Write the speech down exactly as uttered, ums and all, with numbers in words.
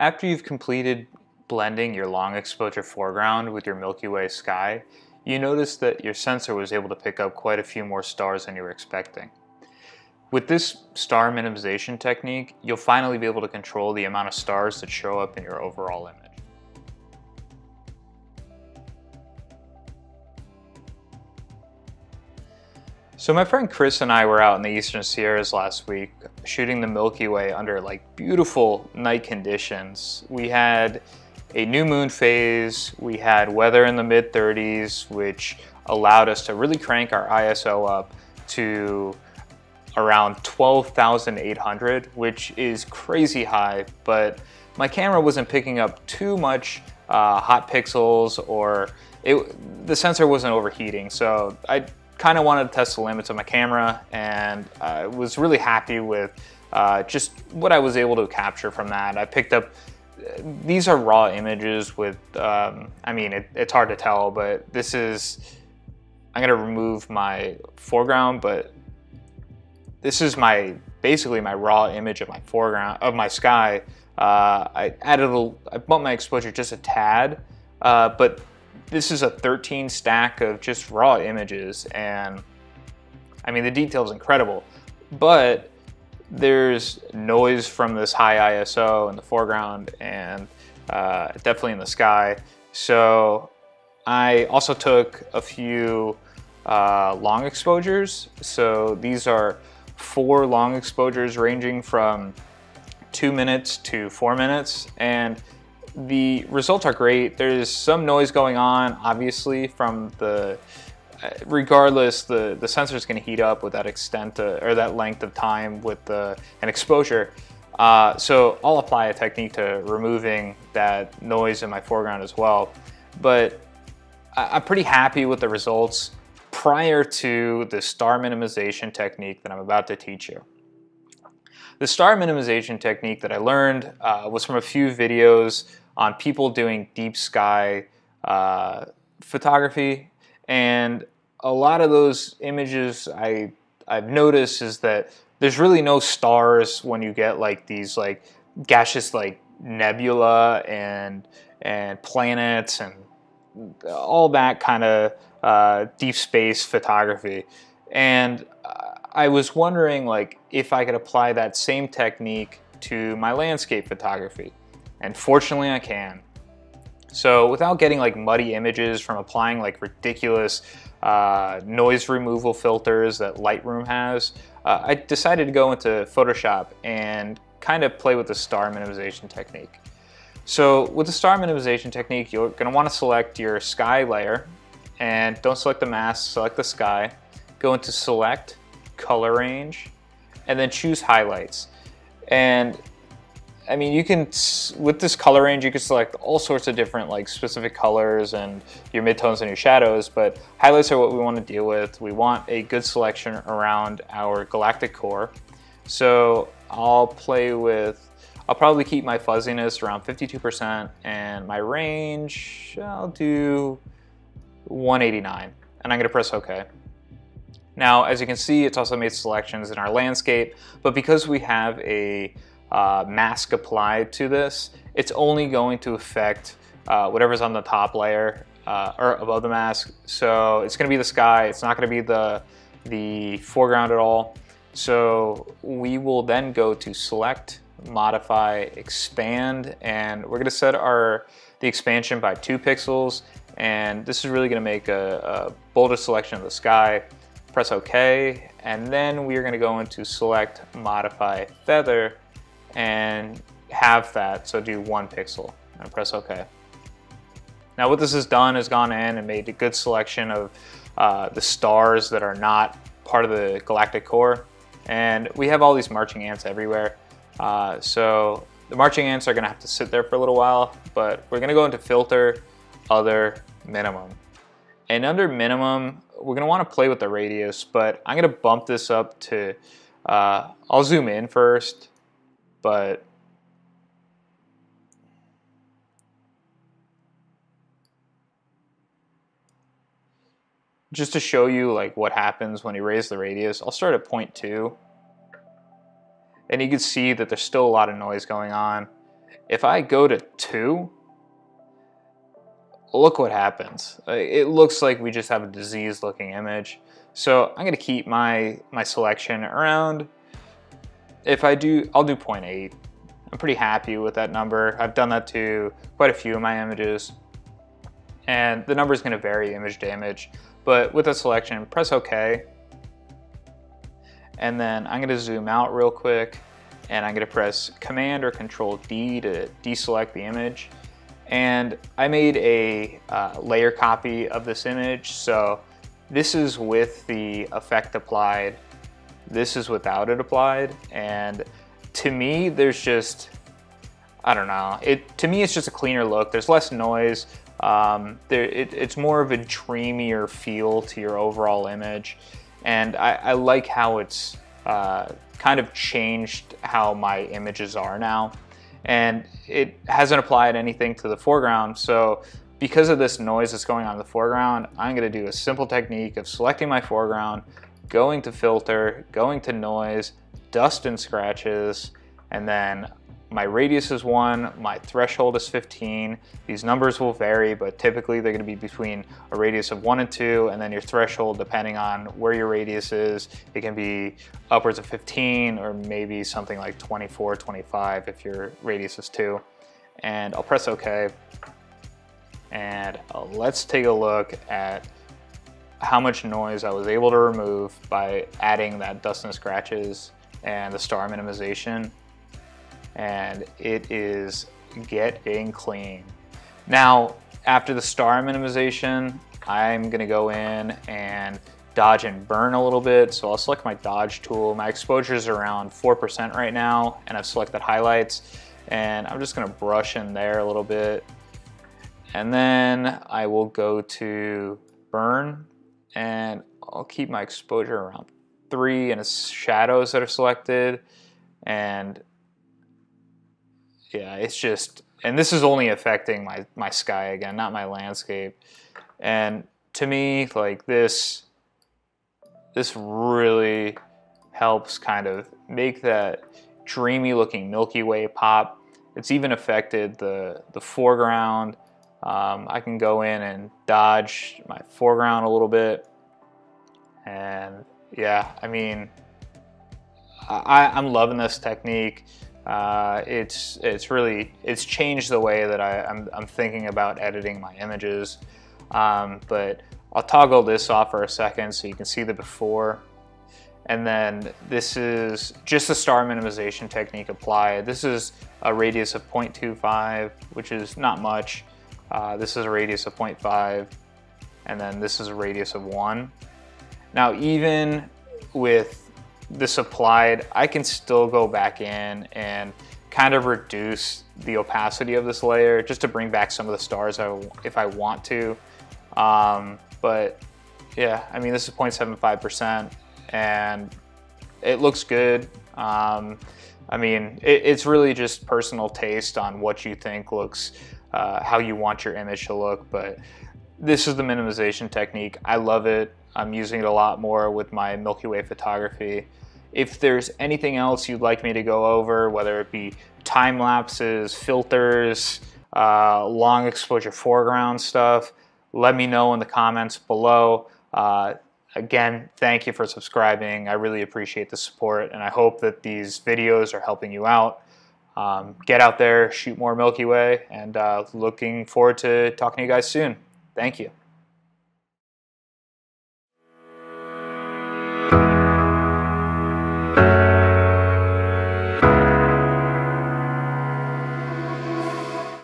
After you've completed blending your long exposure foreground with your Milky Way sky, you notice that your sensor was able to pick up quite a few more stars than you were expecting. With this star minimization technique, you'll finally be able to control the amount of stars that show up in your overall image. So my friend Chris and I were out in the Eastern Sierras last week shooting the Milky Way under like beautiful night conditions. We had a new moon phase, we had weather in the mid thirties, which allowed us to really crank our I S O up to around twelve thousand eight hundred, which is crazy high, but my camera wasn't picking up too much uh, hot pixels, or it, the sensor wasn't overheating, so I kind of wanted to test the limits of my camera, and I was really happy with uh, just what I was able to capture from that. I picked up, these are raw images with, um, I mean, it, it's hard to tell, but this is, I'm gonna remove my foreground, but this is my, basically my raw image of my foreground, of my sky. Uh, I added a, I bumped my exposure just a tad, uh, but this is a thirteen stack of just raw images, and I mean the detail is incredible, but there's noise from this high I S O in the foreground and uh, definitely in the sky. So I also took a few uh, long exposures. So these are four long exposures ranging from two minutes to four minutes, and the results are great. There's some noise going on, obviously, from the, regardless, the, the sensor is going to heat up with that extent to, or that length of time with the, an exposure. Uh, so I'll apply a technique to removing that noise in my foreground as well. But I'm pretty happy with the results prior to the star minimization technique that I'm about to teach you. The star minimization technique that I learned uh, was from a few videos on people doing deep sky uh, photography, and a lot of those images I, I've noticed is that there's really no stars when you get like these like gaseous like nebula and, and planets and all that kind of uh, deep space photography. And I was wondering like if I could apply that same technique to my landscape photography, and fortunately I can. So without getting like muddy images from applying like ridiculous uh, noise removal filters that Lightroom has, uh, I decided to go into Photoshop and kind of play with the star minimization technique. So with the star minimization technique, you're going to want to select your sky layer, and don't select the mask, select the sky, go into select, color range, and then choose highlights. And I mean, you can, with this color range, you can select all sorts of different like specific colors and your midtones and your shadows, but highlights are what we want to deal with. We want a good selection around our galactic core. So I'll play with, I'll probably keep my fuzziness around fifty-two percent, and my range, I'll do one eighty-nine, and I'm gonna press okay. Now, as you can see, it's also made selections in our landscape, but because we have a uh, mask applied to this, it's only going to affect uh, whatever's on the top layer uh, or above the mask. So it's gonna be the sky, it's not gonna be the, the foreground at all. So we will then go to select, modify, expand, and we're gonna set our the expansion by two pixels. And this is really gonna make a, a bolder selection of the sky. Press OK, and then we're going to go into select, modify, feather, and have that, so do one pixel, and press OK. Now what this has done is gone in and made a good selection of uh, the stars that are not part of the galactic core, and we have all these marching ants everywhere, uh, so the marching ants are going to have to sit there for a little while, but we're going to go into filter, other, minimum. And under minimum, we're gonna wanna play with the radius, but I'm gonna bump this up to, uh, I'll zoom in first, but just to show you like what happens when you raise the radius, I'll start at point two. And you can see that there's still a lot of noise going on. If I go to two, look what happens. It looks like we just have a diseased looking image. So I'm gonna keep my, my selection around. If I do, I'll do zero point eight. I'm pretty happy with that number. I've done that to quite a few of my images. And the number is gonna vary image to image. But with a selection, press OK. And then I'm gonna zoom out real quick. And I'm gonna press Command or Control D to deselect the image. And I made a uh, layer copy of this image. So this is with the effect applied. This is without it applied. And to me, there's just, I don't know. It to me, it's just a cleaner look. There's less noise. Um, there, it, it's more of a dreamier feel to your overall image. And I, I like how it's uh, kind of changed how my images are now. And it hasn't applied anything to the foreground. So because of this noise that's going on in the foreground, I'm gonna do a simple technique of selecting my foreground, going to filter, going to noise, dust and scratches, and then my radius is one, my threshold is fifteen. These numbers will vary, but typically they're gonna be between a radius of one and two, and then your threshold, depending on where your radius is, it can be upwards of fifteen or maybe something like twenty-four, twenty-five if your radius is two. And I'll press OK. And let's take a look at how much noise I was able to remove by adding that dust and scratches and the star minimization. And it is getting clean. Now, after the star minimization, I'm gonna go in and dodge and burn a little bit. So I'll select my dodge tool. My exposure is around four percent right now, and I've selected highlights. And I'm just gonna brush in there a little bit. And then I will go to burn, and I'll keep my exposure around three, and it's shadows that are selected. And yeah, it's just, and this is only affecting my, my sky again, not my landscape. And to me, like this, this really helps kind of make that dreamy looking Milky Way pop. It's even affected the, the foreground. Um, I can go in and dodge my foreground a little bit. And yeah, I mean, I, I'm loving this technique. Uh, it's it's really it's changed the way that I, I'm, I'm thinking about editing my images. Um, but I'll toggle this off for a second so you can see the before. And then this is just a star minimization technique applied. This is a radius of zero point two five, which is not much. Uh, this is a radius of zero point five, and then this is a radius of one. Now, even with this applied, I can still go back in and kind of reduce the opacity of this layer just to bring back some of the stars if I want to. Um, but yeah, I mean, this is zero point seven five percent and it looks good. Um, I mean, it, it's really just personal taste on what you think looks, uh, how you want your image to look. But this is the minimization technique. I love it. I'm using it a lot more with my Milky Way photography. If there's anything else you'd like me to go over, whether it be time lapses, filters, uh, long exposure foreground stuff, let me know in the comments below. Uh, again, thank you for subscribing. I really appreciate the support, and I hope that these videos are helping you out. Um, get out there, shoot more Milky Way, and uh, looking forward to talking to you guys soon. Thank you.